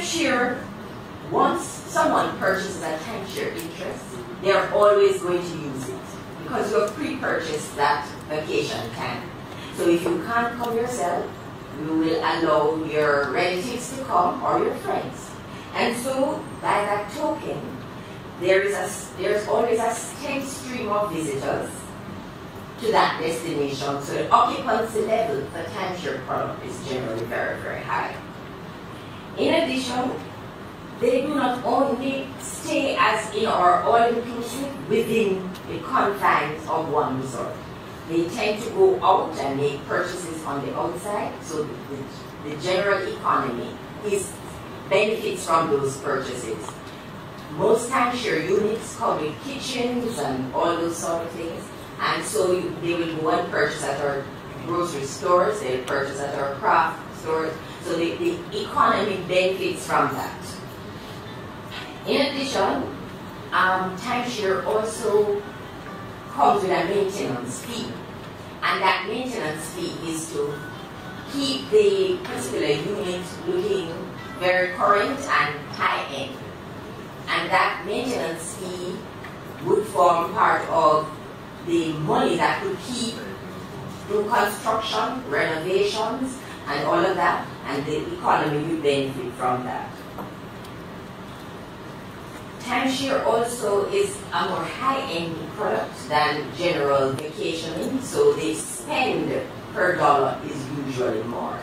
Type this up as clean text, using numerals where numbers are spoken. timeshare, once someone purchases a timeshare interest, they are always going to use it because you have pre-purchased that vacation time. So if you can't come yourself, you will allow your relatives to come or your friends. And so, by that token, there's always a steady stream of visitors to that destination. So the occupancy level for timeshare product is generally very, very high. In addition, they do not only stay as in our all-inclusive within the confines of one resort. They tend to go out and make purchases on the outside, so the general economy benefits from those purchases. Most timeshare units come with kitchens and all those sort of things, and so they will go and purchase at our grocery stores, they will purchase at our craft stores, so the economy benefits from that. In addition, timeshare also comes with a maintenance fee, and that maintenance fee is to keep the particular unit looking very current and high-end. And that maintenance fee would form part of the money that would keep through construction, renovations, and all of that, and the economy would benefit from that. Timeshare also is a more high-end product than general vacationing, so the spend per dollar is usually more.